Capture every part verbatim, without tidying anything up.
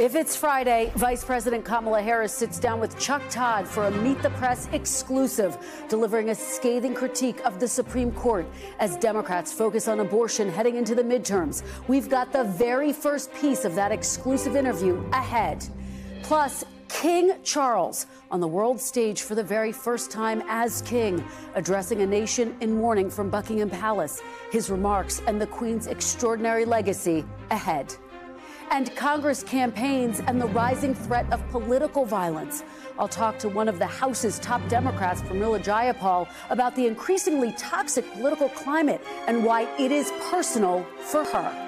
If it's Friday, Vice President Kamala Harris sits down with Chuck Todd for a Meet the Press exclusive, delivering a scathing critique of the Supreme Court as Democrats focus on abortion heading into the midterms. We've got the very first piece of that exclusive interview ahead. Plus, King Charles on the world stage for the very first time as king, addressing a nation in mourning from Buckingham Palace. His remarks and the Queen's extraordinary legacy ahead. And Congress campaigns and the rising threat of political violence. I'll talk to one of the House's top Democrats, Pramila Jayapal, about the increasingly toxic political climate and why it is personal for her.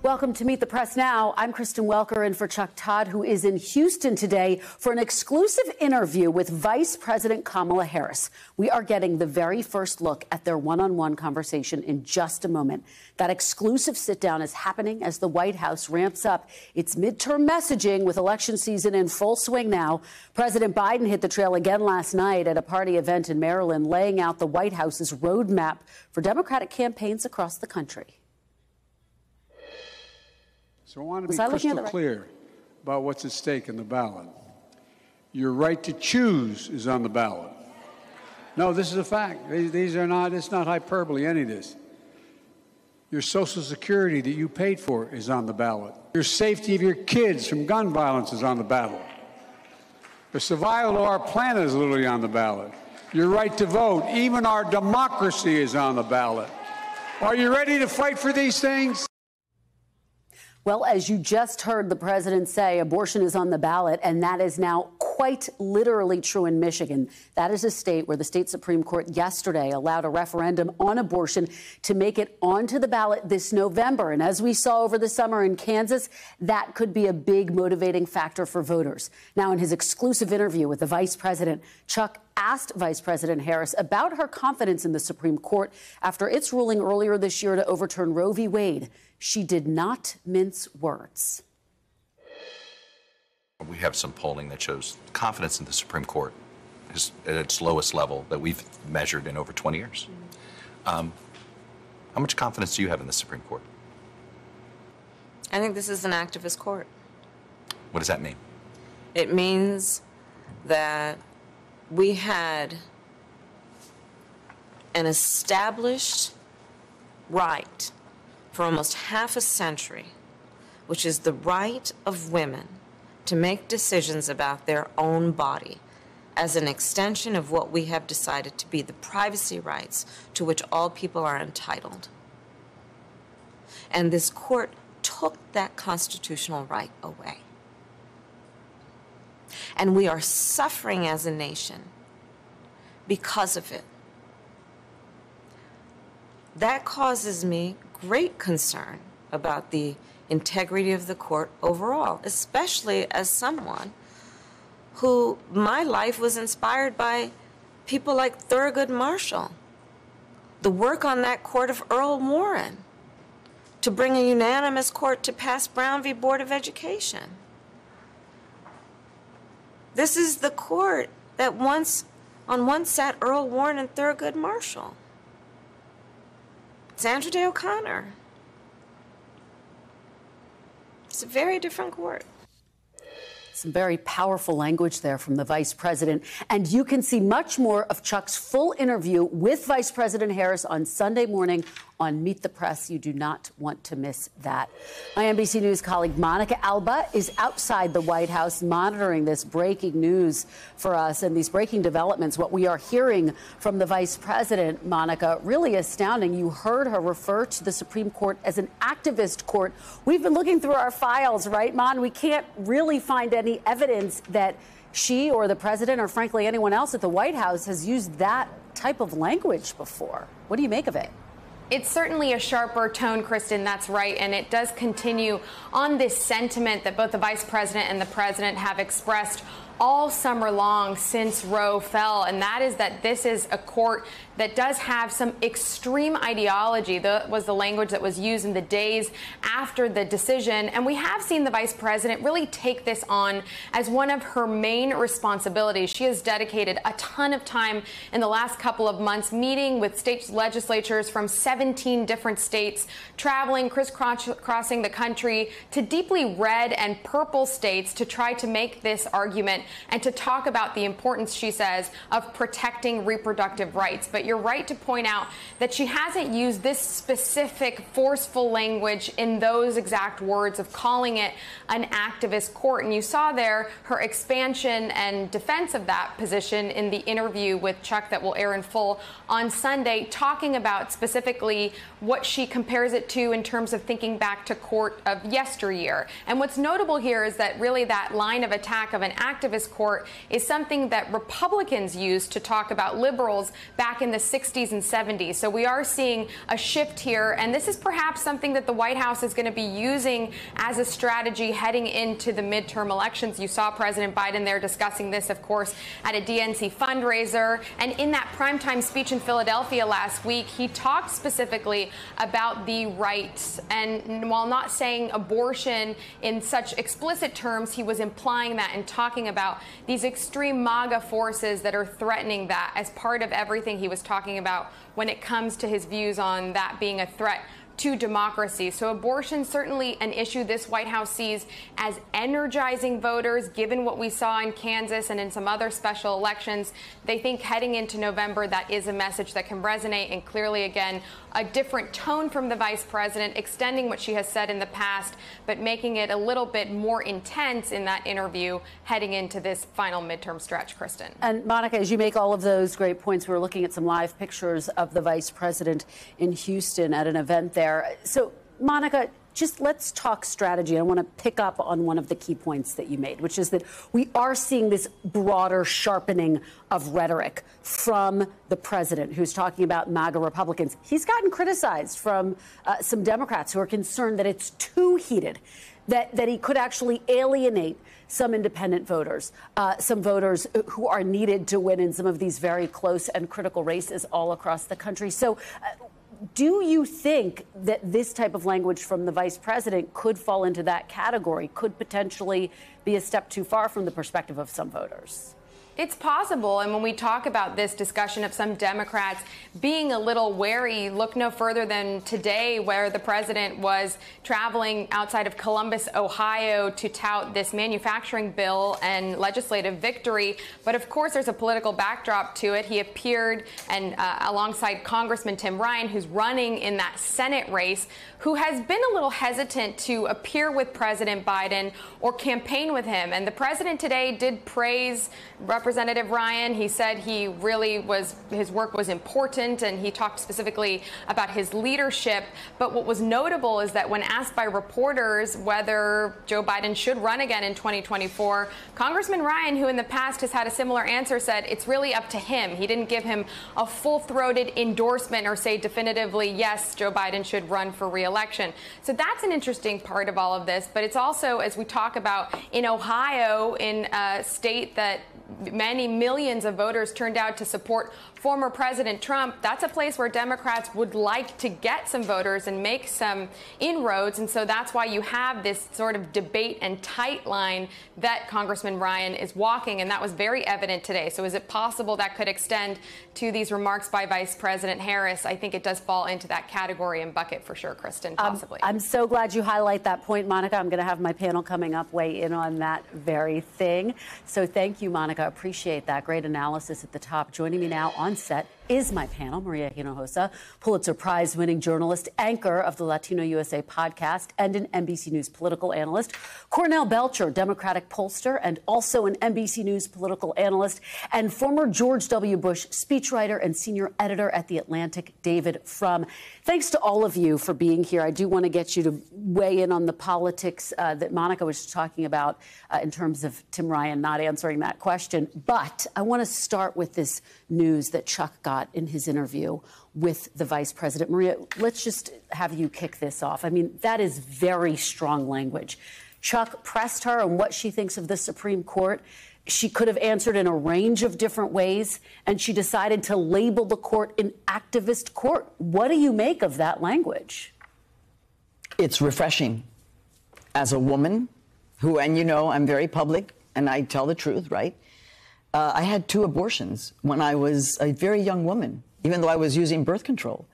Welcome to Meet the Press Now. I'm Kristen Welker in for Chuck Todd, who is in Houston today for an exclusive interview with Vice President Kamala Harris. We are getting the very first look at their one-on-one conversation in just a moment. That exclusive sit-down is happening as the White House ramps up its midterm messaging with election season in full swing now. President Biden hit the trail again last night at a party event in Maryland, laying out the White House's roadmap for Democratic campaigns across the country. So I want to be crystal clear about what's at stake in the ballot. Your right to choose is on the ballot. No, this is a fact. These are not, it's not hyperbole, any of this. Your Social Security that you paid for is on the ballot. Your safety of your kids from gun violence is on the ballot. The survival of our planet is literally on the ballot. Your right to vote, even our democracy is on the ballot. Are you ready to fight for these things? Well, as you just heard the president say, abortion is on the ballot, and that is now quite literally true in Michigan. That is a state where the state Supreme Court yesterday allowed a referendum on abortion to make it onto the ballot this November. And as we saw over the summer in Kansas, that could be a big motivating factor for voters. Now, in his exclusive interview with the vice president, Chuck asked Vice President Harris about her confidence in the Supreme Court after its ruling earlier this year to overturn Roe v. Wade. She did not mince words. We have some polling that shows confidence in the Supreme Court is at its lowest level that we've measured in over twenty years. Um, how much confidence do you have in the Supreme Court? I think this is an activist court. What does that mean? It means that we had an established right for almost half a century, which is the right of women to make decisions about their own body as an extension of what we have decided to be the privacy rights to which all people are entitled. And this court took that constitutional right away. And we are suffering as a nation because of it. That causes me great concern about the integrity of the court overall, especially as someone who my life was inspired by people like Thurgood Marshall, the work on that court of Earl Warren, to bring a unanimous court to pass Brown v. Board of Education. This is the court that once, on one sat Earl Warren and Thurgood Marshall, Sandra Day O'Connor. It's a very different court. Some very powerful language there from the vice president. And you can see much more of Chuck's full interview with Vice President Harris on Sunday morning on Meet the Press. You do not want to miss that. My N B C News colleague Monica Alba is outside the White House monitoring this breaking news for us and these breaking developments. What we are hearing from the vice president, Monica, really astounding. You heard her refer to the Supreme Court as an activist court. We've been looking through our files, right, Mon? We can't really find any evidence that she or the president or, frankly, anyone else at the White House has used that type of language before. What do you make of it? It's certainly a sharper tone, Kristen, that's right, and it does continue on this sentiment that both the vice president and the president have expressed all summer long since Roe fell, and that is that this is a court that does have some extreme ideology. That was the language that was used in the days after the decision. And we have seen the vice president really take this on as one of her main responsibilities. She has dedicated a ton of time in the last couple of months meeting with state legislatures from seventeen different states, traveling, crisscrossing the country to deeply red and purple states to try to make this argument and to talk about the importance, she says, of protecting reproductive rights. But you're right to point out that she hasn't used this specific forceful language in those exact words of calling it an activist court. And you saw there her expansion and defense of that position in the interview with Chuck that will air in full on Sunday, talking about specifically what she compares it to in terms of thinking back to court of yesteryear. And what's notable here is that really that line of attack of an activist court is something that Republicans used to talk about liberals back in the sixties and seventies. So we are seeing a shift here, and this is perhaps something that the White House is going to be using as a strategy heading into the midterm elections. You saw President Biden there discussing this, of course, at a D N C fundraiser. And in that primetime speech in Philadelphia last week, he talked specifically about the rights. And while not saying abortion in such explicit terms, he was implying that and talking about these extreme MAGA forces that are threatening that as part of everything he was talking about when it comes to his views on that being a threat to democracy. So abortion, certainly an issue this White House sees as energizing voters, given what we saw in Kansas and in some other special elections. They think heading into November, that is a message that can resonate. And clearly, again, a different tone from the vice president, extending what she has said in the past, but making it a little bit more intense in that interview heading into this final midterm stretch, Kristen. And Monica, as you make all of those great points, we're looking at some live pictures of the vice president in Houston at an event there. So, Monica, just let's talk strategy. I want to pick up on one of the key points that you made, which is that we are seeing this broader sharpening of rhetoric from the president, who's talking about MAGA Republicans. He's gotten criticized from uh, some Democrats who are concerned that it's too heated, that, that he could actually alienate some independent voters, uh, some voters who are needed to win in some of these very close and critical races all across the country. So, uh, do you think that this type of language from the vice president could fall into that category, could potentially be a step too far from the perspective of some voters? It's possible. And when we talk about this discussion of some Democrats being a little wary, look no further than today, where the president was traveling outside of Columbus, Ohio, to tout this manufacturing bill and legislative victory. But of course, there's a political backdrop to it. He appeared and uh, alongside Congressman Tim Ryan, who's running in that Senate race, who has been a little hesitant to appear with President Biden or campaign with him. And the president today did praise Representative Representative Ryan. He said he really was, his work was important, and he talked specifically about his leadership. But what was notable is that when asked by reporters whether Joe Biden should run again in twenty twenty-four, Congressman Ryan, who in the past has had a similar answer, said it's really up to him. He didn't give him a full-throated endorsement or say definitively, yes, Joe Biden should run for re-election. So that's an interesting part of all of this. But it's also, as we talk about in Ohio, in a state that many millions of voters turned out to support former President Trump, that's a place where Democrats would like to get some voters and make some inroads. And so that's why you have this sort of debate and tight line that Congressman Ryan is walking. And that was very evident today. So is it possible that could extend to these remarks by Vice President Harris? I think it does fall into that category and bucket for sure, Kristen, possibly. Um, I'm so glad you highlight that point, Monica. I'm going to have my panel coming up weigh in on that very thing. So thank you, Monica. Appreciate that. Great analysis at the top. Joining me now on set is my panel, Maria Hinojosa, Pulitzer Prize-winning journalist, anchor of the Latino U S A podcast, and an N B C News political analyst, Cornell Belcher, Democratic pollster, and also an N B C News political analyst, and former George W. Bush speechwriter and senior editor at The Atlantic, David Frum. Thanks to all of you for being here. I do want to get you to weigh in on the politics uh, that Monica was talking about uh, in terms of Tim Ryan not answering that question. But I want to start with this news that Chuck got in his interview with the vice president. Maria, let's just have you kick this off. I mean, that is very strong language. Chuck pressed her on what she thinks of the Supreme Court. she could have answered in a range of different ways, and she decided to label the court an activist court. What do you make of that language? It's refreshing. As a woman who, and you know, I'm very public, and I tell the truth, right? Uh, I had two abortions when I was a very young woman, even though I was using birth control.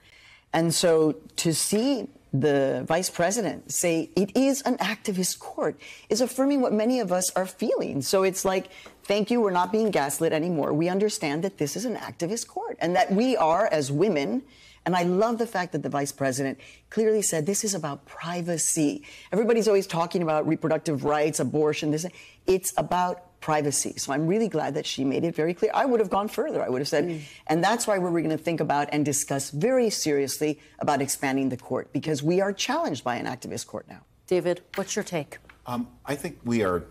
And so to see the vice president say it is an activist court is affirming what many of us are feeling. So it's like, thank you, we're not being gaslit anymore. We understand that this is an activist court and that we are, as women, and I love the fact that the vice president clearly said this is about privacy. Everybody's always talking about reproductive rights, abortion, this. It's about privacy. So I'm really glad that she made it very clear. I would have gone further. I would have said, mm. and that's why we're going to think about and discuss very seriously about expanding the court, because we are challenged by an activist court now. David, what's your take? Um, I think we are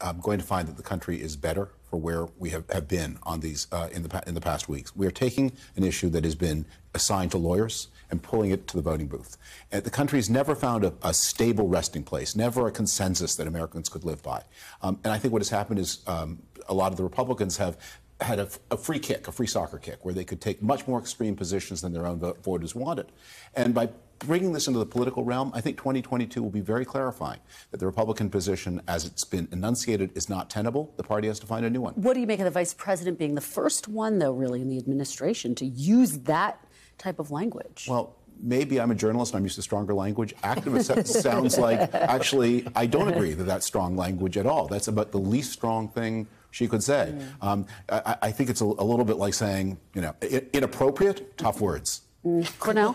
um, going to find that the country is better for where we have, have been on these uh, in, the, in the past weeks. We are taking an issue that has been assigned to lawyers and pulling it to the voting booth. And the country's never found a, a stable resting place, never a consensus that Americans could live by. Um, and I think what has happened is um, a lot of the Republicans have had a, a free kick, a free soccer kick, where they could take much more extreme positions than their own voters wanted. And by bringing this into the political realm, I think twenty twenty-two will be very clarifying that the Republican position, as it's been enunciated, is not tenable. The party has to find a new one. What do you make of the vice president being the first one, though, really, in the administration to use that type of language? Well, maybe I'm a journalist and I'm used to stronger language. Activist sounds like, actually, I don't agree that that's strong language at all. That's about the least strong thing she could say. Mm. Um, I, I think it's a, a little bit like saying, you know, inappropriate, tough words. Cornell?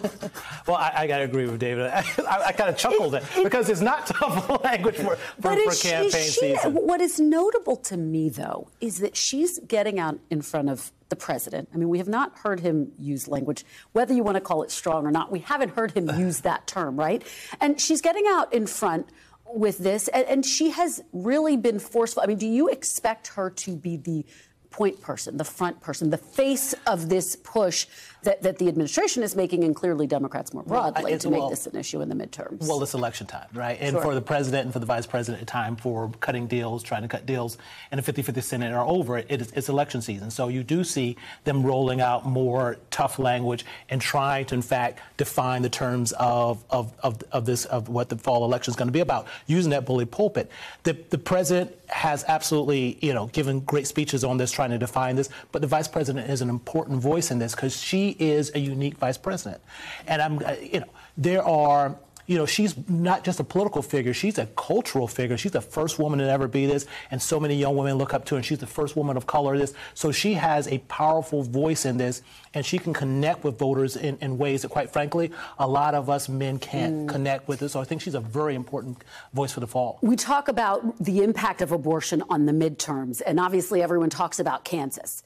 Well, I, I got to agree with David. I, I, I kind of chuckled it, it, it, because it's not tough language for, for, but for she, campaign she, season. What is notable to me, though, is that she's getting out in front of the president. I mean, we have not heard him use language, whether you want to call it strong or not. We haven't heard him use that term, right? And she's getting out in front with this, and, and she has really been forceful. I mean, do you expect her to be the point person, the front person, the face of this push that, that the administration is making, and clearly Democrats more broadly, well, I, to make well, this an issue in the midterms? Well, it's election time, right? And sure. for the president and for the vice president, time for cutting deals, trying to cut deals, and the fifty-fifty Senate are over. It is, it's election season. So you do see them rolling out more tough language and trying to, in fact, define the terms of, of, of, of this, of what the fall election is going to be about, using that bully pulpit. The, the president has absolutely, you know, given great speeches on this, trying to define this, but the vice president is an important voice in this because she is a unique vice president. And I'm, you know, there are, you know, she's not just a political figure, she's a cultural figure. She's the first woman to ever be this, and so many young women look up to her, and she's the first woman of color this. So she has a powerful voice in this, and she can connect with voters in, in ways that, quite frankly, a lot of us men can't mm. connect with. It. So I think she's a very important voice for the fall. We talk about the impact of abortion on the midterms, and obviously everyone talks about Kansas.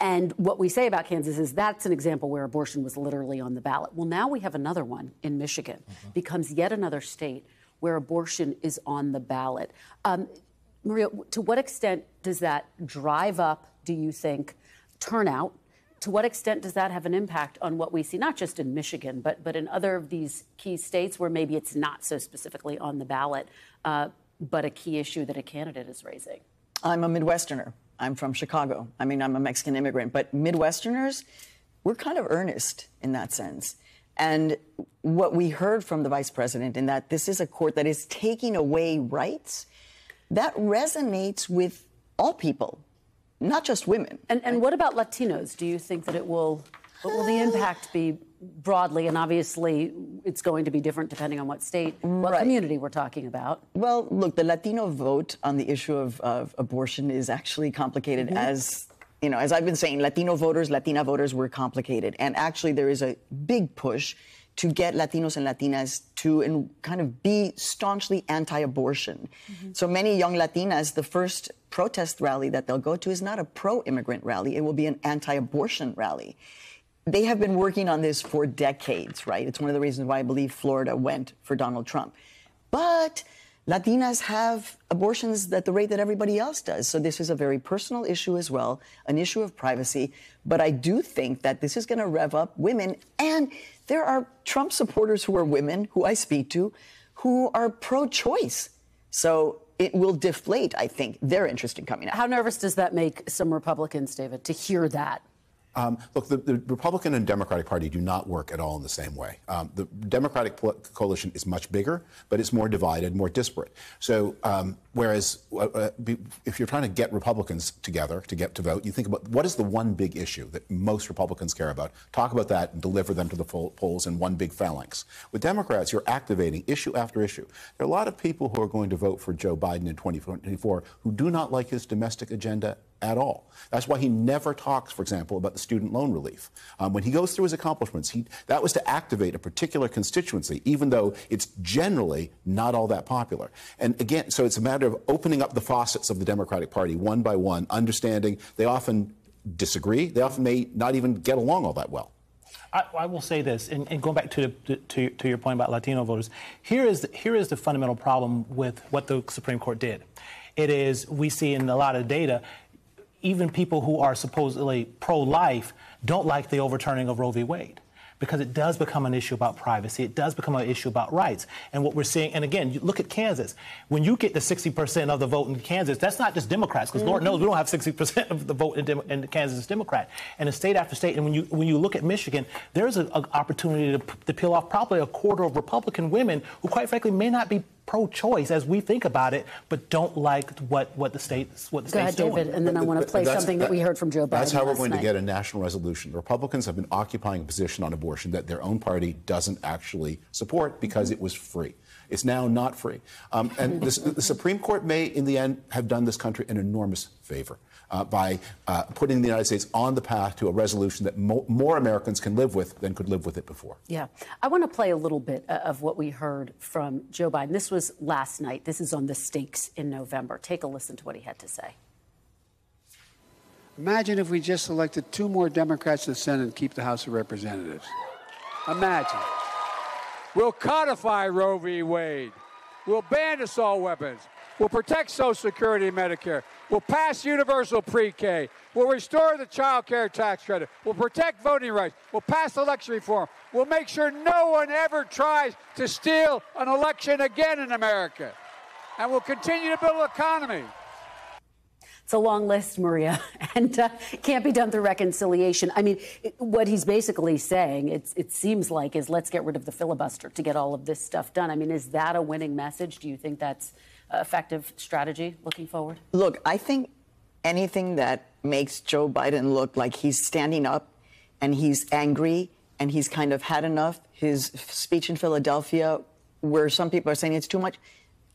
And what we say about Kansas is that's an example where abortion was literally on the ballot. Well, now we have another one in Michigan. Mm-hmm. Becomes yet another state where abortion is on the ballot. Um, Maria, to what extent does that drive up, do you think, turnout? To what extent does that have an impact on what we see, not just in Michigan, but, but in other of these key states where maybe it's not so specifically on the ballot, uh, but a key issue that a candidate is raising? I'm a Midwesterner. I'm from Chicago. I mean, I'm a Mexican immigrant, but Midwesterners, we're kind of earnest in that sense. And what we heard from the vice president in that this is a court that is taking away rights, that resonates with all people, not just women. And, and what about Latinos? Do you think that it will, what will the impact be broadly? And obviously, it's going to be different depending on what state, what right. community we're talking about. Well, look, the Latino vote on the issue of, of abortion is actually complicated mm-hmm. as... You know, as I've been saying, Latino voters, Latina voters were complicated. And actually, there is a big push to get Latinos and Latinas to and kind of be staunchly anti-abortion. Mm-hmm. So many young Latinas, the first protest rally that they'll go to is not a pro-immigrant rally. It will be an anti-abortion rally. They have been working on this for decades, right? It's one of the reasons why I believe Florida went for Donald Trump. But Latinas have abortions at the rate that everybody else does. So this is a very personal issue as well, an issue of privacy. But I do think that this is going to rev up women. And there are Trump supporters who are women, who I speak to, who are pro-choice. So it will deflate, I think, their interest in coming out. How nervous does that make some Republicans, David, to hear that? Um, look, the, the Republican and Democratic Party do not work at all in the same way. Um, the Democratic coalition is much bigger, but it's more divided, more disparate. So um, whereas uh, if you're trying to get Republicans together to get to vote, you think about what is the one big issue that most Republicans care about, talk about that and deliver them to the polls in one big phalanx. With Democrats, you're activating issue after issue. There are a lot of people who are going to vote for Joe Biden in twenty twenty-four who do not like his domestic agenda at all. That's why he never talks, for example, about the student loan relief. Um, when he goes through his accomplishments, he, that was to activate a particular constituency, even though it's generally not all that popular. And again, so it's a matter of opening up the faucets of the Democratic Party one by one, understanding they often disagree. They often may not even get along all that well. I, I will say this, and, and going back to, the, to, to your point about Latino voters, here is, the, here is the fundamental problem with what the Supreme Court did. It is, we see in a lot of data, even people who are supposedly pro-life don't like the overturning of Roe v. Wade, because it does become an issue about privacy. It does become an issue about rights. And what we're seeing, and again, you look at Kansas. When you get the sixty percent of the vote in Kansas, that's not just Democrats, because mm-hmm. Lord knows we don't have sixty percent of the vote in, Dem in Kansas as Democrat. And it's state after state. And when you when you look at Michigan, there's an opportunity to, to peel off probably a quarter of Republican women who, quite frankly, may not be pro-choice as we think about it, but don't like what, what the state what the state's doing. Go ahead, David, and then I want to play something that we heard from Joe Biden last night. That's how we're going to get a national resolution. The Republicans have been occupying a position on abortion that their own party doesn't actually support because it was free. It's now not free. Um, and this, the Supreme Court may, in the end, have done this country an enormous favor uh, by uh, putting the United States on the path to a resolution that mo more Americans can live with than could live with it before. Yeah. I want to play a little bit of what we heard from Joe Biden. This was last night. This is on the stakes in November. Take a listen to what he had to say. Imagine if we just elected two more Democrats to the Senate and keep the House of Representatives. Imagine. We'll codify Roe v. Wade. We'll ban assault weapons. We'll protect Social Security and Medicare. We'll pass universal pre-K. We'll restore the child care tax credit. We'll protect voting rights. We'll pass election reform. We'll make sure no one ever tries to steal an election again in America. And we'll continue to build an economy. It's a long list, Maria, and uh, can't be done through reconciliation. I mean, it, what he's basically saying, it's, it seems like, is let's get rid of the filibuster to get all of this stuff done. I mean, is that a winning message? Do you think that's an effective strategy looking forward? Look, I think anything that makes Joe Biden look like he's standing up and he's angry and he's kind of had enough, his speech in Philadelphia, where some people are saying it's too much,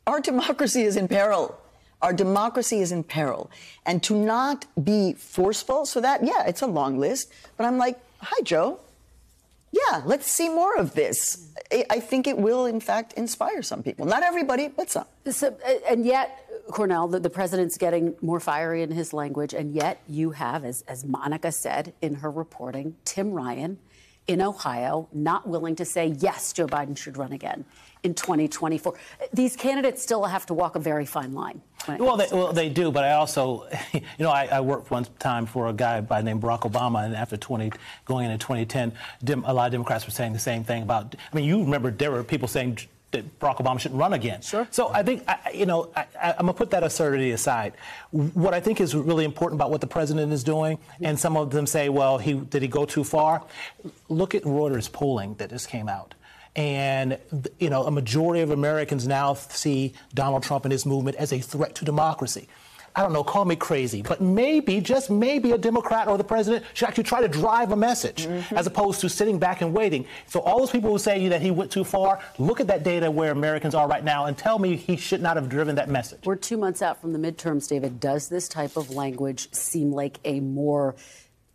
our democracy is in peril. Our democracy is in peril. And to not be forceful, so that, yeah, it's a long list, but I'm like, hi, Joe. Yeah, let's see more of this. I think it will, in fact, inspire some people. Not everybody, but some. So, and yet, Cornell, the, the president's getting more fiery in his language, and yet you have, as, as Monica said in her reporting, Tim Ryan in Ohio not willing to say, yes, Joe Biden should run again in twenty twenty-four. These candidates still have to walk a very fine line. Well, they, well, they do, but I also, you know, I, I worked one time for a guy by the name Barack Obama, and after twenty, going into twenty ten, Dem, a lot of Democrats were saying the same thing about, I mean, you remember there were people saying that Barack Obama shouldn't run again. Sure. So I think, I, you know, I, I, I'm going to put that absurdity aside. What I think is really important about what the president is doing, and some of them say, well, he did he go too far? Look at Reuters polling that just came out. And, you know, a majority of Americans now see Donald Trump and his movement as a threat to democracy. I don't know, call me crazy, but maybe, just maybe, a Democrat or the president should actually try to drive a message mm-hmm. as opposed to sitting back and waiting. So all those people who say that he went too far, look at that data where Americans are right now and tell me he should not have driven that message. We're two months out from the midterms, David. Does this type of language seem like a more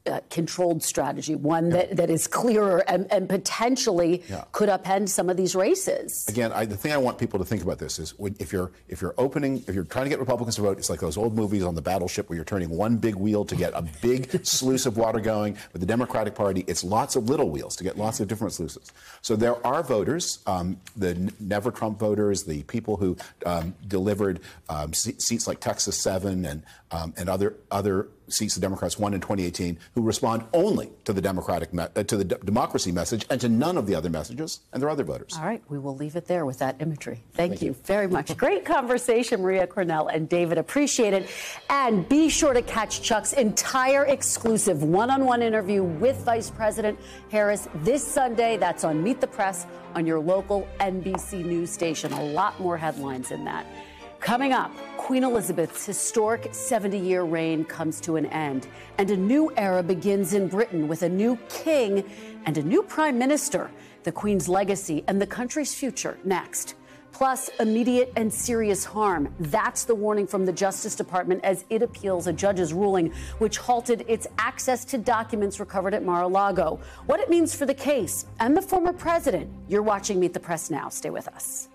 Uh, controlled strategy, one yeah. that, that is clearer and, and potentially yeah. could upend some of these races? Again, I, the thing I want people to think about this is when, if you're if you're opening, if you're trying to get Republicans to vote, it's like those old movies on the battleship where you're turning one big wheel to get a big sluice of water going. With the Democratic Party, it's lots of little wheels to get lots of different sluices. So there are voters, um, the Never Trump voters, the people who um, delivered um, se seats like Texas seven and um, and other other seats the Democrats won in twenty eighteen. who respond only to the democratic me- uh, to the d- democracy message and to none of the other messages, and their other voters. All right, we will leave it there with that imagery. Thank, Thank you, you very much. Great conversation, Maria, Cornell, and David. Appreciate it. And be sure to catch Chuck's entire exclusive one-on-one interview with Vice President Harris this Sunday. That's on Meet the Press on your local N B C News station. A lot more headlines in that. Coming up, Queen Elizabeth's historic seventy-year reign comes to an end, and a new era begins in Britain with a new king and a new prime minister. The Queen's legacy and the country's future next. Plus, immediate and serious harm. That's the warning from the Justice Department as it appeals a judge's ruling which halted its access to documents recovered at Mar-a-Lago. What it means for the case and the former president. You're watching Meet the Press now. Stay with us.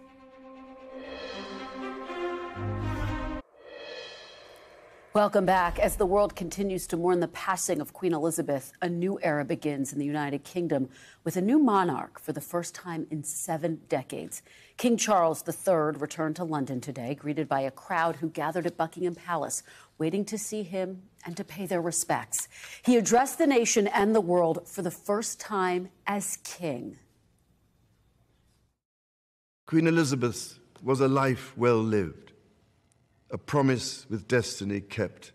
Welcome back. As the world continues to mourn the passing of Queen Elizabeth, a new era begins in the United Kingdom with a new monarch for the first time in seven decades. King Charles the third returned to London today, greeted by a crowd who gathered at Buckingham Palace, waiting to see him and to pay their respects. He addressed the nation and the world for the first time as king. Queen Elizabeth was a life well lived, a promise with destiny kept,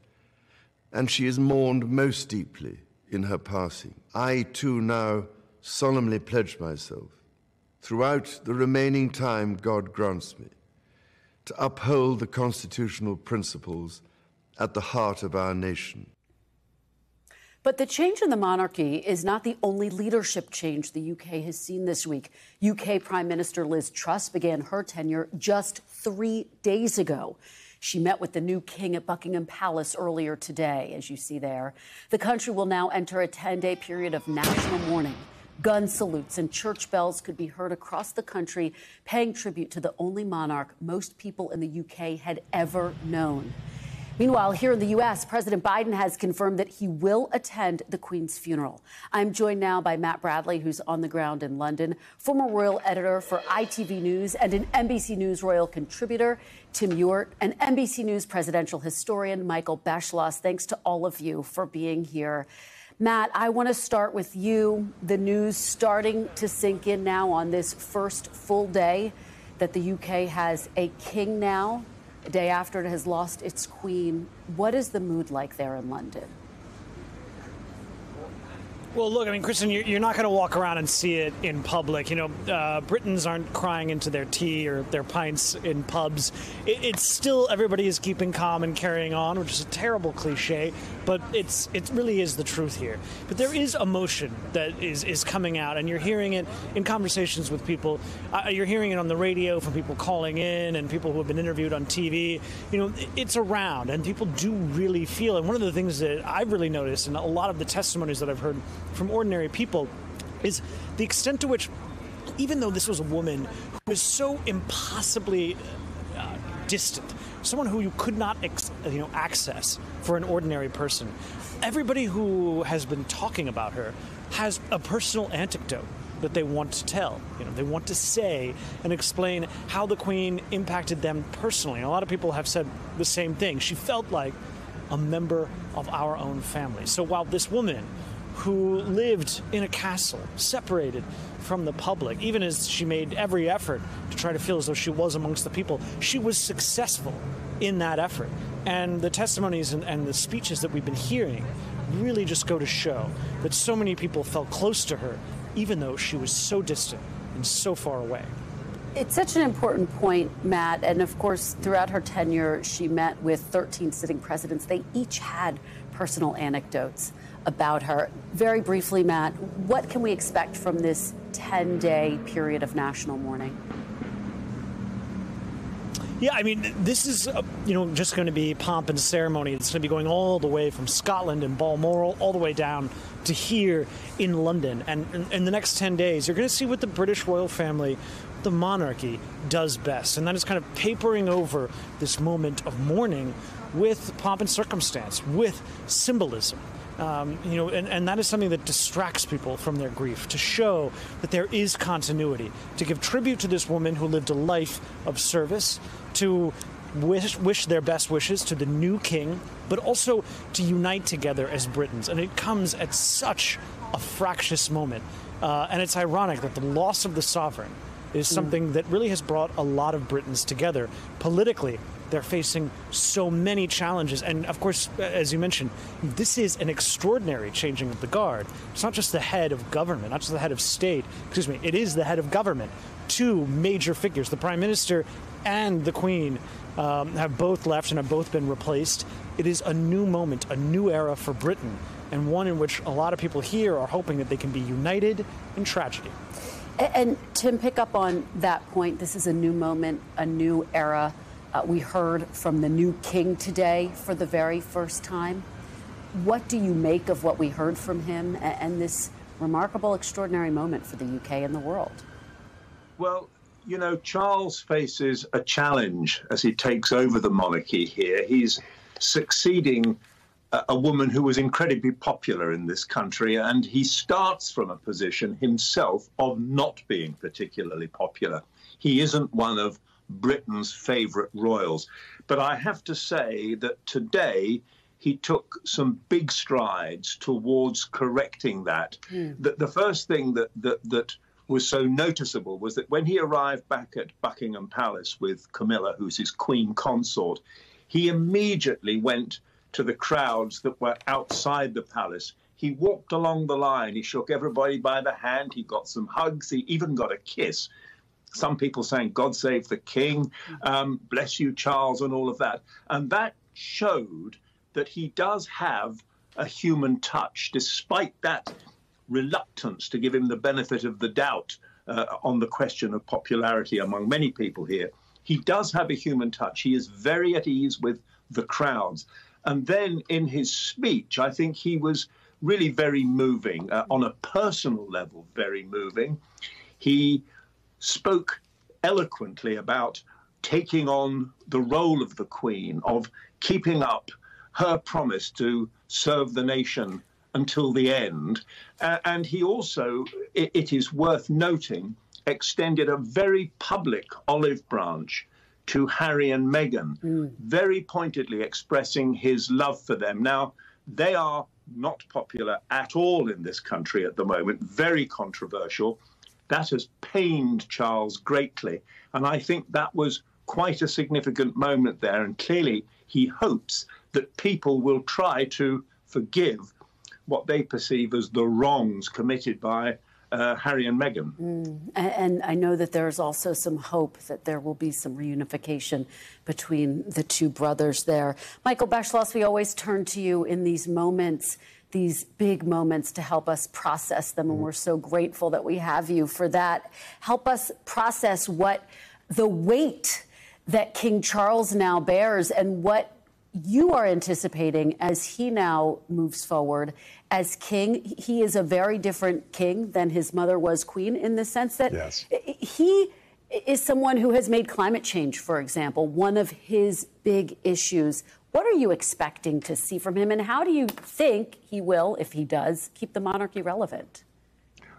and she is mourned most deeply in her passing. I, too, now solemnly pledge myself, throughout the remaining time God grants me, to uphold the constitutional principles at the heart of our nation. But the change in the monarchy is not the only leadership change the U K has seen this week. U K Prime Minister Liz Truss began her tenure just three days ago. She met with the new king at Buckingham Palace earlier today, as you see there. The country will now enter a ten-day period of national mourning. Gun salutes and church bells could be heard across the country, paying tribute to the only monarch most people in the U K had ever known. Meanwhile, here in the U S, President Biden has confirmed that he will attend the Queen's funeral. I'm joined now by Matt Bradley, who's on the ground in London, former royal editor for I T V News and an N B C News royal contributor, Tim Ewart, and N B C News presidential historian, Michael Beschloss. Thanks to all of you for being here. Matt, I want to start with you. The news starting to sink in now on this first full day that the U K has a king now. A day after it has lost its queen. What is the mood like there in London? Well, look, I mean, Kristen, you're not going to walk around and see it in public. You know, uh, Britons aren't crying into their tea or their pints in pubs. It, it's still everybody is keeping calm and carrying on, which is a terrible cliche, but it's it really is the truth here. But there is emotion that is, is coming out, and you're hearing it in conversations with people. Uh, you're hearing it on the radio from people calling in and people who have been interviewed on T V. You know, it's around, and people do really feel. And one of the things that I've really noticed, and a lot of the testimonies that I've heard from ordinary people, is the extent to which, even though this was a woman who was so impossibly uh, distant, someone who you could not ex- you know, access for an ordinary person, everybody who has been talking about her has a personal anecdote that they want to tell. You know, they want to say and explain how the Queen impacted them personally. And a lot of people have said the same thing. She felt like a member of our own family. So while this woman who lived in a castle, separated from the public, even as she made every effort to try to feel as though she was amongst the people, she was successful in that effort. And the testimonies and, and the speeches that we've been hearing really just go to show that so many people felt close to her, even though she was so distant and so far away. It's such an important point, Matt. And of course, throughout her tenure, she met with thirteen sitting presidents. They each had personal anecdotes about her. Very briefly, Matt, what can we expect from this ten-day period of national mourning? Yeah, I mean, this is, uh, you know, just going to be pomp and ceremony. It's going to be going all the way from Scotland and Balmoral all the way down to here in London. And in the next ten days, you're going to see what the British royal family, the monarchy, does best. And that is kind of papering over this moment of mourning with pomp and circumstance, with symbolism. Um, you know, and, and that is something that distracts people from their grief, to show that there is continuity, to give tribute to this woman who lived a life of service, to wish, wish their best wishes to the new king, but also to unite together as Britons. And it comes at such a fractious moment. Uh, and it's ironic that the loss of the sovereign is something that really has brought a lot of Britons together. Politically, they're facing so many challenges. And of course, as you mentioned, this is an extraordinary changing of the guard. It's not just the head of government, not just the head of state, excuse me, it is the head of government. Two major figures, the prime minister and the queen, um, have both left and have both been replaced. It is a new moment, a new era for Britain, and one in which a lot of people here are hoping that they can be united in tragedy. And, and Tim, pick up on that point. This is a new moment, a new era. Uh, we heard from the new king today for the very first time. What do you make of what we heard from him and, and this remarkable, extraordinary moment for the U K and the world? Well, you know, Charles faces a challenge as he takes over the monarchy here. He's succeeding a, a woman who was incredibly popular in this country, and he starts from a position himself of not being particularly popular. He isn't one of Britain's favourite royals. But I have to say that today he took some big strides towards correcting that. Mm. The, the first thing that, that, that was so noticeable was that when he arrived back at Buckingham Palace with Camilla, who's his queen consort, he immediately went to the crowds that were outside the palace. He walked along the line. He shook everybody by the hand. He got some hugs. He even got a kiss. Some people saying, God save the king, um, bless you, Charles, and all of that. And that showed that he does have a human touch, despite that reluctance to give him the benefit of the doubt uh, on the question of popularity among many people here. He does have a human touch. He is very at ease with the crowds. And then in his speech, I think he was really very moving, uh, on a personal level, very moving. He spoke eloquently about taking on the role of the Queen, of keeping up her promise to serve the nation until the end. Uh, and he also, it, it is worth noting, extended a very public olive branch to Harry and Meghan, mm. very pointedly expressing his love for them. Now, they are not popular at all in this country at the moment, very controversial. That has pained Charles greatly, and I think that was quite a significant moment there, and clearly he hopes that people will try to forgive what they perceive as the wrongs committed by uh, Harry and Meghan. Mm. And I know that there is also some hope that there will be some reunification between the two brothers there. Michael Beschloss, we always turn to you in these moments, these big moments, to help us process them. And we're so grateful that we have you for that. Help us process what the weight that King Charles now bears and what you are anticipating as he now moves forward as king. He is a very different king than his mother was queen, in the sense that yes. he is someone who has made climate change, for example, one of his big issues. What are you expecting to see from him, and how do you think he will, if he does, keep the monarchy relevant?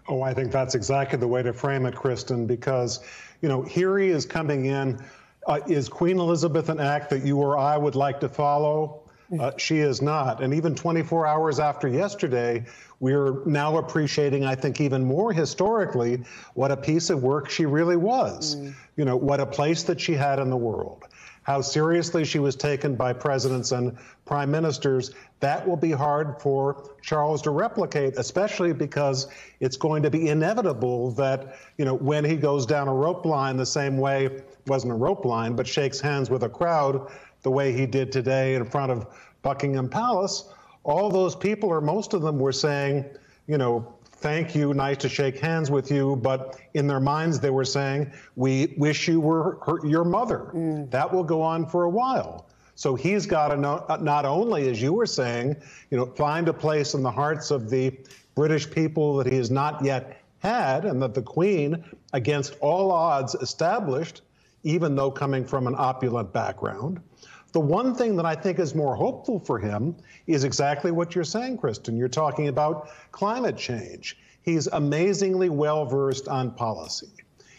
Oh, I think that's exactly the way to frame it, Kristen, because, you know, here he is coming in. Uh, is Queen Elizabeth an act that you or I would like to follow? Uh, she is not. And even twenty-four hours after yesterday, we're now appreciating, I think, even more historically, what a piece of work she really was. Mm. You know, what a place that she had in the world, how seriously she was taken by presidents and prime ministers. That will be hard for Charles to replicate, especially because it's going to be inevitable that, you know, when he goes down a rope line the same way, wasn't a rope line, but shakes hands with a crowd the way he did today in front of Buckingham Palace, all those people, or most of them, were saying, you know, thank you, nice to shake hands with you, but in their minds they were saying, we wish you were her, your mother. Mm. That will go on for a while. So he's got to know, not only, as you were saying, you know, find a place in the hearts of the British people that he has not yet had, and that the Queen, against all odds, established, even though coming from an opulent background. The one thing that I think is more hopeful for him is exactly what you're saying, Kristen. You're talking about climate change. He's amazingly well-versed on policy.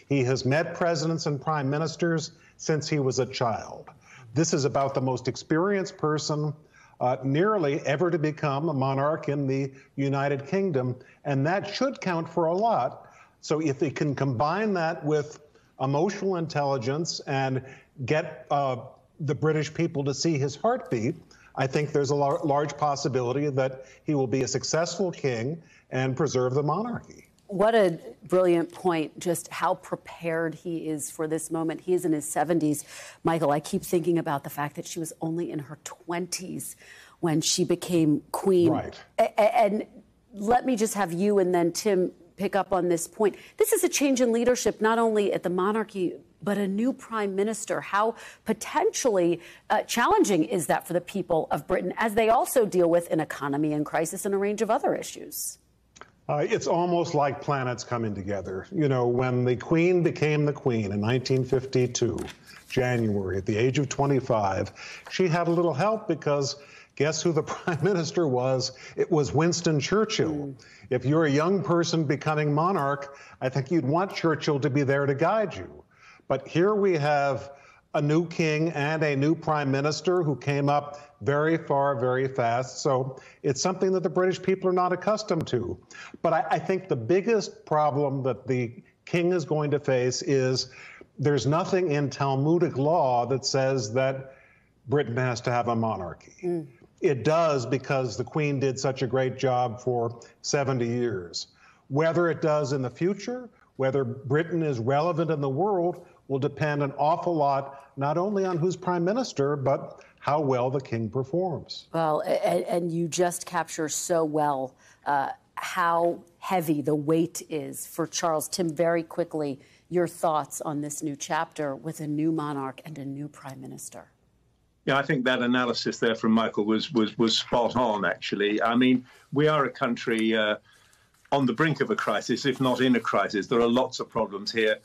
He has met presidents and prime ministers since he was a child. This is about the most experienced person uh, nearly ever to become a monarch in the United Kingdom, and that should count for a lot. So if they can combine that with emotional intelligence and get uh, the British people to see his heartbeat, I think there's a lar large possibility that he will be a successful king and preserve the monarchy. What a brilliant point, just how prepared he is for this moment. He is in his seventies. Michael, I keep thinking about the fact that she was only in her twenties when she became queen. Right. A and let me just have you and then Tim pick up on this point. This is a change in leadership, not only at the monarchy, but a new prime minister. How potentially uh, challenging is that for the people of Britain as they also deal with an economy in crisis and a range of other issues? Uh, it's almost like planets coming together. You know, when the Queen became the Queen in nineteen fifty-two, January, at the age of twenty-five, she had a little help because guess who the prime minister was? It was Winston Churchill. Mm. If you're a young person becoming monarch, I think you'd want Churchill to be there to guide you. But here we have a new king and a new prime minister who came up very far, very fast. So it's something that the British people are not accustomed to. But I, I think the biggest problem that the king is going to face is there's nothing in Talmudic law that says that Britain has to have a monarchy. Mm. It does because the Queen did such a great job for seventy years. Whether it does in the future, whether Britain is relevant in the world, will depend an awful lot, not only on who's prime minister, but how well the king performs. Well, and, and you just capture so well uh, how heavy the weight is for Charles. Tim, very quickly, your thoughts on this new chapter with a new monarch and a new prime minister. Yeah, I think that analysis there from Michael was, was, was spot on, actually. I mean, we are a country uh, on the brink of a crisis, if not in a crisis. There are lots of problems here.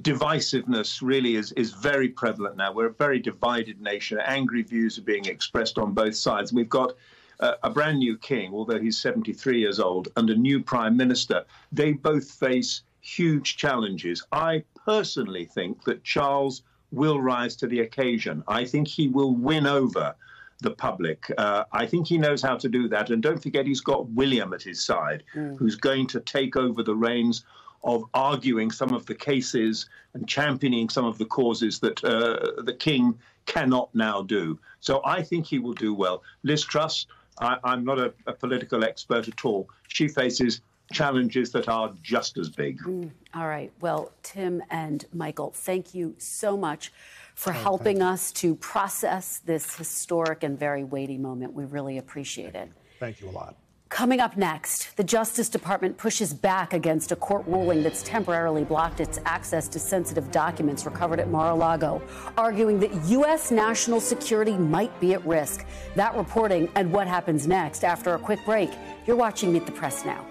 Divisiveness really is, is very prevalent now. We're a very divided nation. Angry views are being expressed on both sides. We've got uh, a brand new king, although he's seventy-three years old, and a new prime minister. They both face huge challenges. I personally think that Charles will rise to the occasion. I think he will win over the public. Uh, I think he knows how to do that. And don't forget, he's got William at his side, mm. who's going to take over the reins of arguing some of the cases and championing some of the causes that uh, the king cannot now do. So I think he will do well. Liz Truss, I, I'm not a, a political expert at all. She faces challenges that are just as big. Mm. All right. Well, Tim and Michael, thank you so much for oh, helping us to process this historic and very weighty moment. We really appreciate it. Thank you a lot. Coming up next, the Justice Department pushes back against a court ruling that's temporarily blocked its access to sensitive documents recovered at Mar-a-Lago, arguing that U S national security might be at risk. That reporting and what happens next after a quick break. You're watching Meet the Press now.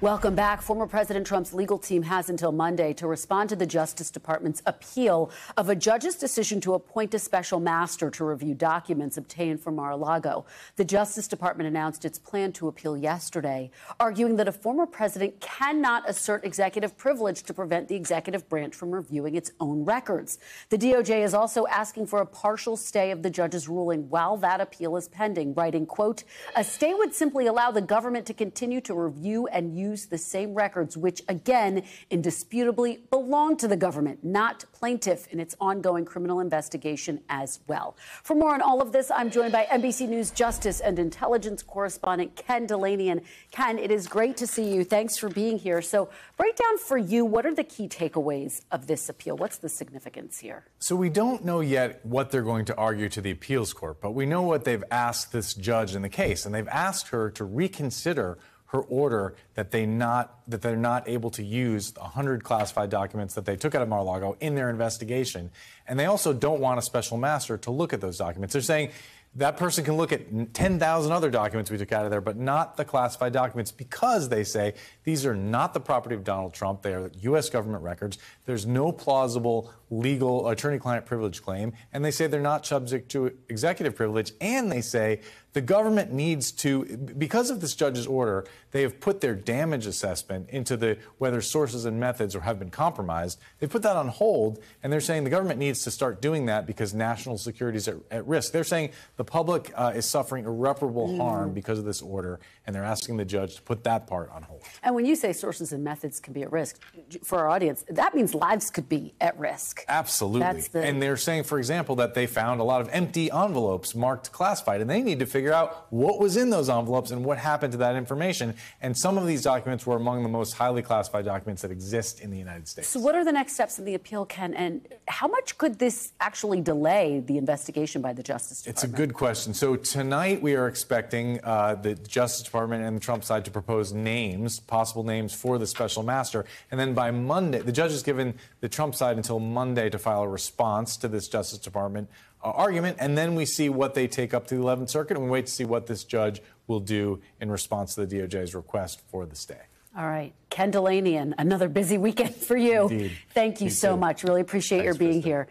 Welcome back. Former President Trump's legal team has until Monday to respond to the Justice Department's appeal of a judge's decision to appoint a special master to review documents obtained from Mar-a-Lago. The Justice Department announced its plan to appeal yesterday, arguing that a former president cannot assert executive privilege to prevent the executive branch from reviewing its own records. The D O J is also asking for a partial stay of the judge's ruling while that appeal is pending, writing, quote, "A stay would simply allow the government to continue to review and use Use the same records, which again indisputably belong to the government, not plaintiff, in its ongoing criminal investigation as well." For more on all of this, I'm joined by N B C News Justice and Intelligence Correspondent Ken Delanian. Ken, it is great to see you. Thanks for being here. So, break down for you, what are the key takeaways of this appeal? What's the significance here? So we don't know yet what they're going to argue to the appeals court, but we know what they've asked this judge in the case, and they've asked her to reconsider her order that they not that they're not able to use one hundred classified documents that they took out of Mar-a-Lago in their investigation. And they also don't want a special master to look at those documents. They're saying That person can look at ten thousand other documents we took out of there, but not the classified documents, because they say these are not the property of Donald Trump. They are U S government records. There's no plausible legal attorney-client privilege claim, and they say they're not subject to executive privilege, and they say the government needs to, because of this judge's order, they have put their damage assessment into the whether sources and methods or have been compromised. They've put that on hold, and they're saying the government needs to start doing that because national security is at, at risk. They're saying the public uh, is suffering irreparable mm. harm because of this order, and they're asking the judge to put that part on hold. And when you say sources and methods can be at risk, for our audience, that means lives could be at risk. Absolutely. That's the... And they're saying, for example, that they found a lot of empty envelopes marked classified, and they need to figure out what was in those envelopes and what happened to that information. And some of these documents were among the most highly classified documents that exist in the United States. So what are the next steps in the appeal, Ken? And how much could this actually delay the investigation by the Justice Department? It's a good question. So tonight we are expecting uh, the Justice Department and the Trump side to propose names, possible names for the special master. And then by Monday, the judge has given the Trump side until Monday to file a response to this Justice Department Uh, argument, and then we see what they take up to the eleventh Circuit, and we wait to see what this judge will do in response to the D O J's request for the stay. All right. Ken Delanian, another busy weekend for you. Indeed. Thank you, you so too. much. Really appreciate Thanks, your being Kristen. here.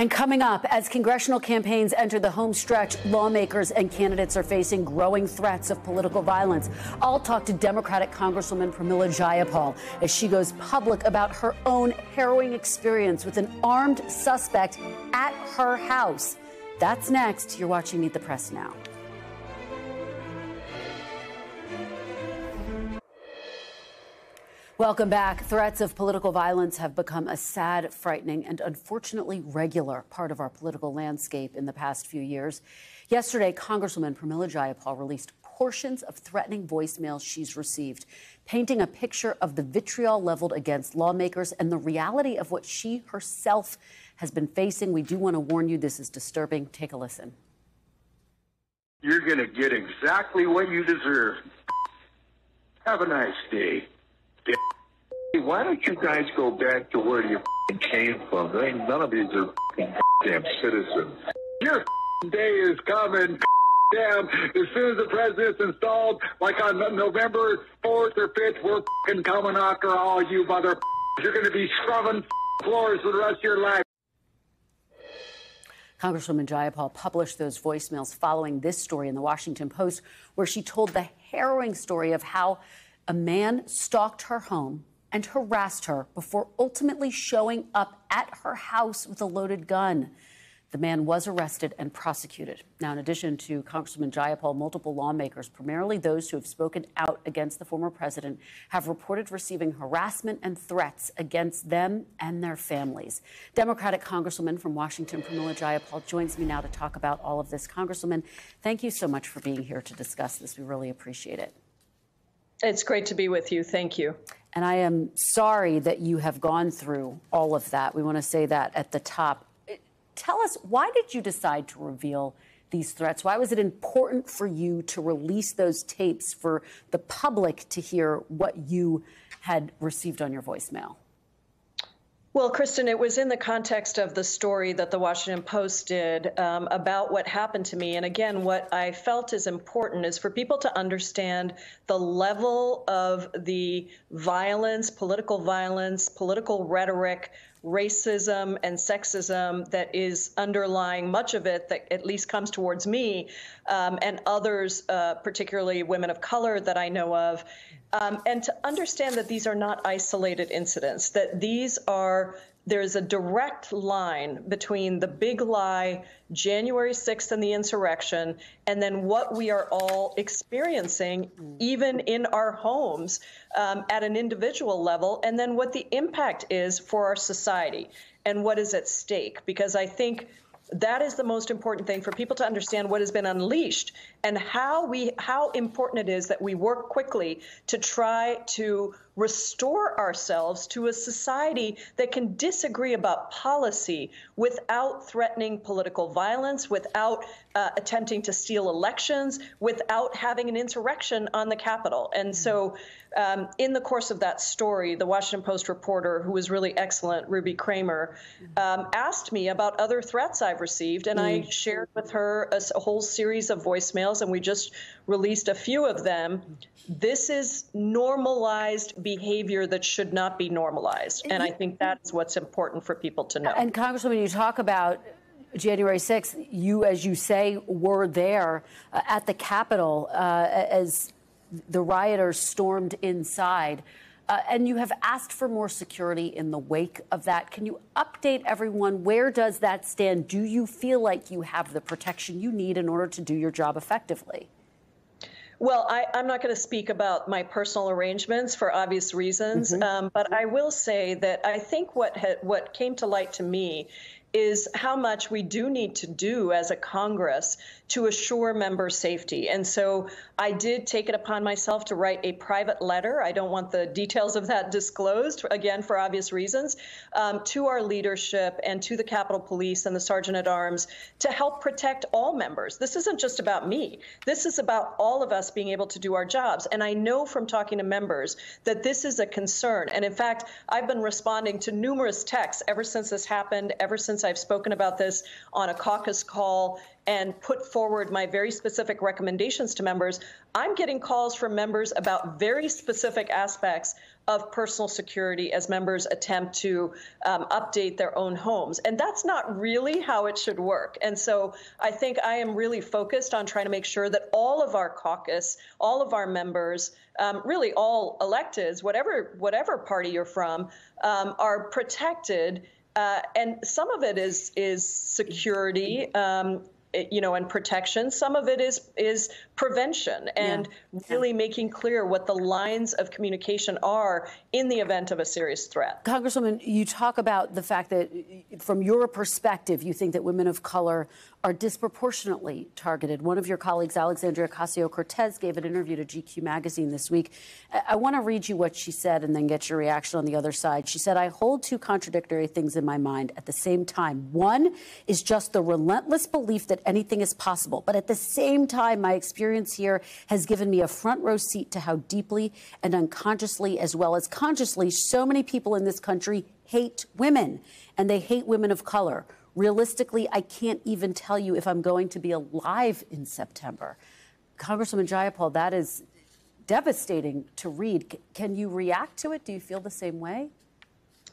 And coming up, as congressional campaigns enter the home stretch, lawmakers and candidates are facing growing threats of political violence. I'll talk to Democratic Congresswoman Pramila Jayapal as she goes public about her own harrowing experience with an armed suspect at her house. That's next. You're watching Meet the Press now. Welcome back. Threats of political violence have become a sad, frightening, and unfortunately regular part of our political landscape in the past few years. Yesterday, Congresswoman Pramila Jayapal released portions of threatening voicemails she's received, painting a picture of the vitriol leveled against lawmakers and the reality of what she herself has been facing. We do want to warn you, this is disturbing. Take a listen. You're going to get exactly what you deserve. Have a nice day. Why don't you guys go back to where you came from? There ain't none of these are damn citizens. Your day is coming down as soon as the president's installed. Like on November fourth or fifth, we're coming after all you mother. You're going to be scrubbing floors for the rest of your life. Congresswoman Jayapal published those voicemails following this story in the Washington Post, where she told the harrowing story of how a man stalked her home and harassed her before ultimately showing up at her house with a loaded gun. The man was arrested and prosecuted. Now, in addition to Congresswoman Jayapal, multiple lawmakers, primarily those who have spoken out against the former president, have reported receiving harassment and threats against them and their families. Democratic Congresswoman from Washington, Pramila Jayapal, joins me now to talk about all of this. Congresswoman, thank you so much for being here to discuss this. We really appreciate it. It's great to be with you. Thank you. And I am sorry that you have gone through all of that. We want to say that at the top. Tell us, why did you decide to reveal these threats? Why was it important for you to release those tapes for the public to hear what you had received on your voicemail? Well, Kristen, it was in the context of the story that the Washington Post did um, about what happened to me. And again, what I felt is important is for people to understand the level of the violence, political violence, political rhetoric, racism and sexism that is underlying much of it that at least comes towards me um, and others, uh, particularly women of color that I know of, um, and to understand that these are not isolated incidents, that these are, there's a direct line between the big lie, January sixth and the insurrection, and then what we are all experiencing, even in our homes, um, at an individual level, and then what the impact is for our society and what is at stake. Because I think that is the most important thing for people to understand what has been unleashed and how we, how important it is that we work quickly to try to restore ourselves to a society that can disagree about policy without threatening political violence, without uh, attempting to steal elections, without having an insurrection on the Capitol. And so um, in the course of that story, the Washington Post reporter, who was really excellent, Ruby Kramer, um, asked me about other threats I've received, and I shared with her a, a whole series of voicemails, and we just released a few of them. This is normalized behavior that should not be normalized. And I think that's what's important for people to know. And Congresswoman, you talk about January sixth, you, as you say, were there uh, at the Capitol uh, as the rioters stormed inside. Uh, and you have asked for more security in the wake of that. Can you update everyone? Where does that stand? Do you feel like you have the protection you need in order to do your job effectively? Well, I, I'm not going to speak about my personal arrangements for obvious reasons, mm-hmm. um, but I will say that I think what ha what came to light to me is how much we do need to do as a Congress to assure member safety. And so I did take it upon myself to write a private letter. I don't want the details of that disclosed, again, for obvious reasons, um, to our leadership and to the Capitol Police and the Sergeant at Arms to help protect all members. This isn't just about me. This is about all of us being able to do our jobs. And I know from talking to members that this is a concern. And in fact, I've been responding to numerous texts ever since this happened, ever since I've spoken about this on a caucus call and put forward my very specific recommendations to members. I'm getting calls from members about very specific aspects of personal security as members attempt to um, update their own homes. And that's not really how it should work. And so I think I am really focused on trying to make sure that all of our caucus, all of our members, um, really all electeds, whatever, whatever party you're from, um, are protected. Uh, and some of it is is security, um, you know, and protection. Some of it is is prevention and yeah. really yeah. making clear what the lines of communication are in the event of a serious threat. Congresswoman, you talk about the fact that from your perspective, you think that women of color are disproportionately targeted. One of your colleagues, Alexandria Ocasio-Cortez, gave an interview to G Q magazine this week. I want to read you what she said and then get your reaction on the other side. She said, I hold two contradictory things in my mind at the same time. One is just the relentless belief that anything is possible. But at the same time, my experience here has given me a front row seat to how deeply and unconsciously, as well as consciously, so many people in this country hate women, and they hate women of color. Realistically, I can't even tell you if I'm going to be alive in September. Congresswoman Jayapal, that is devastating to read. C- can you react to it? Do you feel the same way?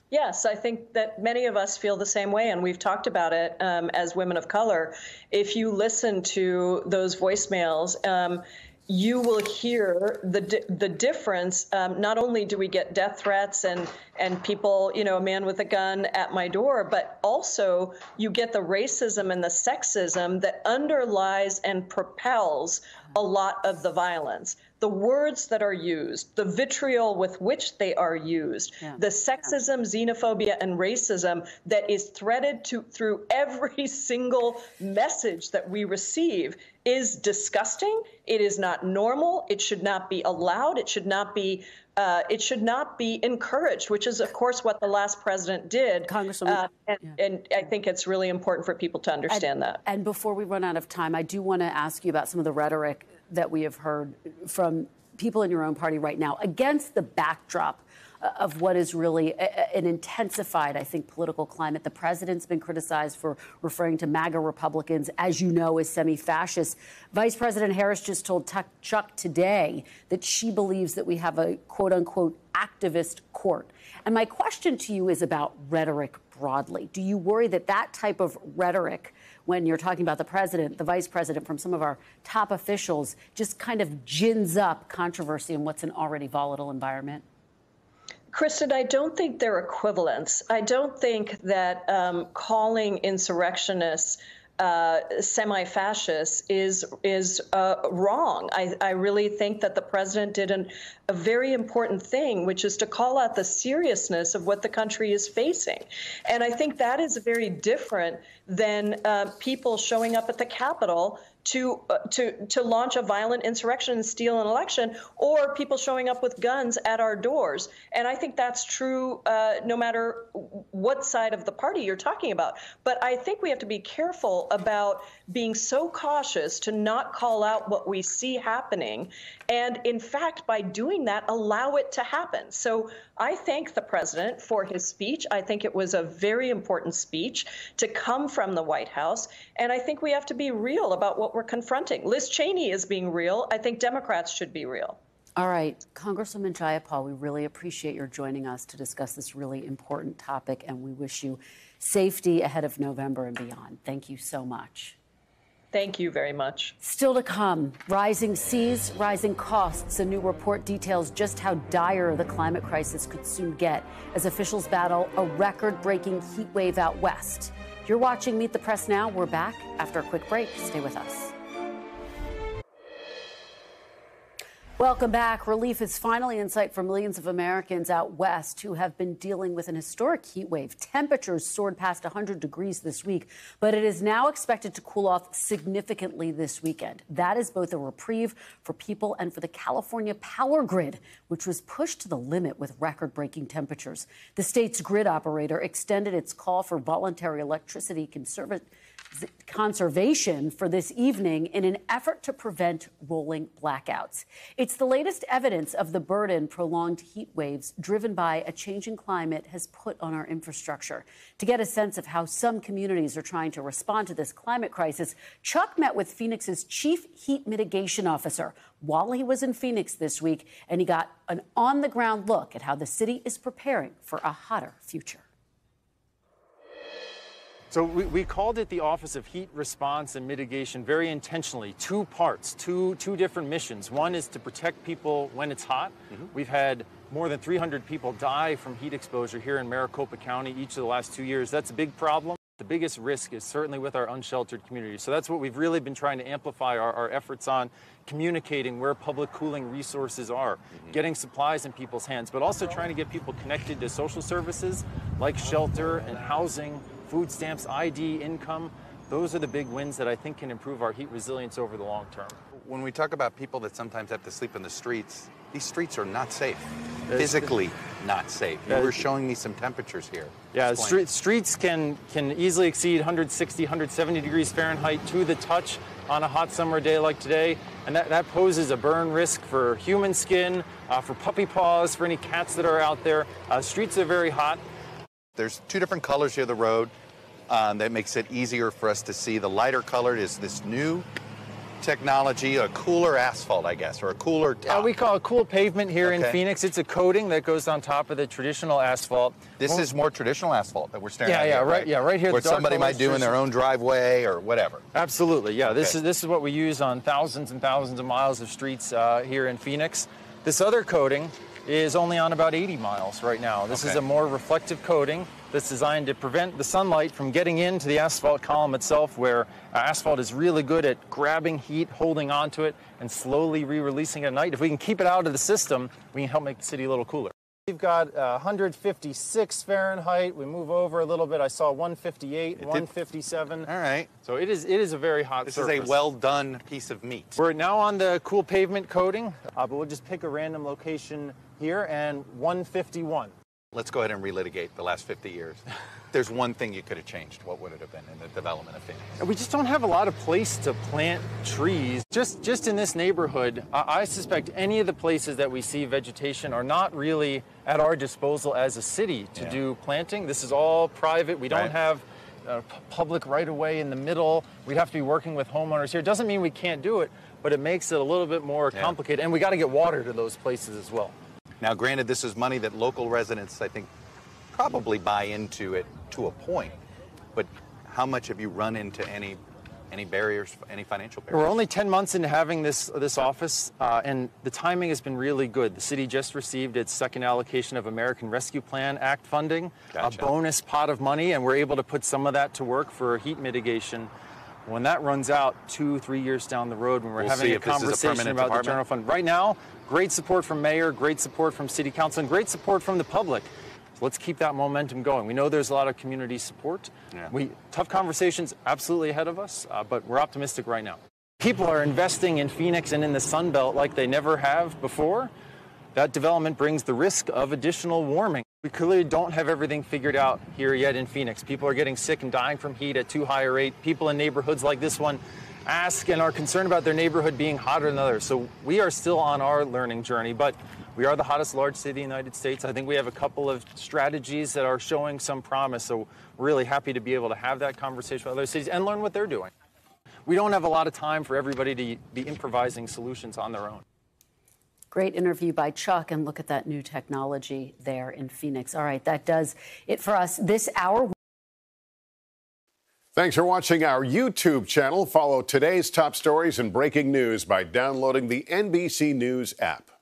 Yes, I think that many of us feel the same way, and we've talked about it um, as women of color. If you listen to those voicemails, um, you will hear the di the difference. Um, not only do we get death threats and and people, you know, a man with a gun at my door, but also you get the racism and the sexism that underlies and propels a lot of the violence. The words that are used, the vitriol with which they are used, yeah. the sexism, xenophobia, and racism that is threaded to, through every single message that we receive is disgusting. It is not normal. It should not be allowed. It should not be Uh, it should not be encouraged, which is, of course, what the last president did. Congresswoman, uh, and, yeah. and I think it's really important for people to understand and, that. And before we run out of time, I do want to ask you about some of the rhetoric that we have heard from people in your own party right now against the backdrop of what is really an intensified, I think, political climate. The president's been criticized for referring to MAGA Republicans, as you know, as semi-fascists. Vice President Harris just told Chuck today that she believes that we have a, quote-unquote, activist court. And my question to you is about rhetoric broadly. Do you worry that that type of rhetoric, when you're talking about the president, the vice president, from some of our top officials, just kind of gins up controversy in what's an already volatile environment? Kristen, I don't think they're equivalents. I don't think that um, calling insurrectionists uh, semi-fascists is is uh, wrong. I, I really think that the president did an, a very important thing, which is to call out the seriousness of what the country is facing. And I think that is very different than uh, people showing up at the Capitol to uh, to to launch a violent insurrection and steal an election, or people showing up with guns at our doors. And I think that's true uh, no matter what side of the party you're talking about. But I think we have to be careful about being so cautious to not call out what we see happening, and in fact, by doing that, allow it to happen. So I thank the president for his speech. I think it was a very important speech to come from the White House. And I think we have to be real about what we're confronting. Liz Cheney is being real. I think Democrats should be real. All right. Congresswoman Jayapal, we really appreciate your joining us to discuss this really important topic, and we wish you safety ahead of November and beyond. Thank you so much. Thank you very much. Still to come, rising seas, rising costs. A new report details just how dire the climate crisis could soon get as officials battle a record-breaking heat wave out west. You're watching Meet the Press now. We're back after a quick break. Stay with us. Welcome back. Relief is finally in sight for millions of Americans out west who have been dealing with an historic heat wave. Temperatures soared past one hundred degrees this week, but it is now expected to cool off significantly this weekend. That is both a reprieve for people and for the California power grid, which was pushed to the limit with record-breaking temperatures. The state's grid operator extended its call for voluntary electricity conserv- conservation for this evening in an effort to prevent rolling blackouts. It's the latest evidence of the burden prolonged heat waves driven by a changing climate has put on our infrastructure. To get a sense of how some communities are trying to respond to this climate crisis, Chuck met with Phoenix's chief heat mitigation officer while he was in Phoenix this week, and he got an on-the-ground look at how the city is preparing for a hotter future. So we, we called it the Office of Heat Response and Mitigation very intentionally. Two parts, two, two different missions. One is to protect people when it's hot. Mm-hmm. We've had more than three hundred people die from heat exposure here in Maricopa County each of the last two years. That's a big problem. The biggest risk is certainly with our unsheltered communities. So that's what we've really been trying to amplify our, our efforts on, communicating where public cooling resources are, mm-hmm. getting supplies in people's hands, but also trying to get people connected to social services like shelter and housing, food stamps, I D, income. Those are the big wins that I think can improve our heat resilience over the long term. When we talk about people that sometimes have to sleep in the streets, these streets are not safe, physically not safe. You were showing me some temperatures here. Yeah, street, streets can, can easily exceed one hundred sixty, one hundred seventy degrees Fahrenheit to the touch on a hot summer day like today. And that, that poses a burn risk for human skin, uh, for puppy paws, for any cats that are out there. Uh, streets are very hot. There's two different colors here of the road um, that makes it easier for us to see. The lighter color is this new technology, a cooler asphalt, I guess, or a cooler top. Uh, we call it cool pavement here okay. in Phoenix. It's a coating that goes on top of the traditional asphalt. This well, is more traditional asphalt that we're staring yeah, at. Yeah, yeah, right, right. Yeah, right here. What somebody might do in their own driveway or whatever. Absolutely, yeah. Okay. This is this is what we use on thousands and thousands of miles of streets uh, here in Phoenix. This other coating is only on about eighty miles right now. This okay. is a more reflective coating that's designed to prevent the sunlight from getting into the asphalt column itself, where uh, asphalt is really good at grabbing heat, holding onto it, and slowly re-releasing it at night. If we can keep it out of the system, we can help make the city a little cooler. We've got uh, one hundred fifty-six Fahrenheit. We move over a little bit. I saw one fifty-eight, one fifty-seven. All right. So it is it is a very hot surface. This is a well-done piece of meat. We're now on the cool pavement coating, uh, but we'll just pick a random location here, and one fifty-one. Let's go ahead and relitigate the last fifty years. If there's one thing you could have changed, what would it have been in the development of Phoenix? We just don't have a lot of place to plant trees. Just just in this neighborhood, I, I suspect any of the places that we see vegetation are not really at our disposal as a city to yeah. do planting. This is all private. We don't right. have uh, public right-of-way in the middle. We'd have to be working with homeowners here. Doesn't mean we can't do it, but it makes it a little bit more yeah. complicated, and we got to get water to those places as well. Now, granted, this is money that local residents, I think, probably buy into it to a point. But how much have you run into any any barriers, any financial barriers? We're only ten months into having this this office, uh, and the timing has been really good. The city just received its second allocation of American Rescue Plan Act funding, gotcha. A bonus pot of money, and we're able to put some of that to work for heat mitigation. When that runs out two, three years down the road, when we're we'll having a conversation a about department. The general fund. Right now, great support from mayor, great support from city council, and great support from the public. So let's keep that momentum going. We know there's a lot of community support. Yeah. We tough conversations absolutely ahead of us, uh, but we're optimistic right now. People are investing in Phoenix and in the Sun Belt like they never have before. That development brings the risk of additional warming. We clearly don't have everything figured out here yet in Phoenix. People are getting sick and dying from heat at too high a rate. People in neighborhoods like this one ask and are concerned about their neighborhood being hotter than others. So we are still on our learning journey, but we are the hottest large city in the United States. I think we have a couple of strategies that are showing some promise. So we're really happy to be able to have that conversation with other cities and learn what they're doing. We don't have a lot of time for everybody to be improvising solutions on their own. Great interview by Chuck, and look at that new technology there in Phoenix. All right, that does it for us this hour. Thanks for watching our YouTube channel. Follow today's top stories and breaking news by downloading the N B C News app.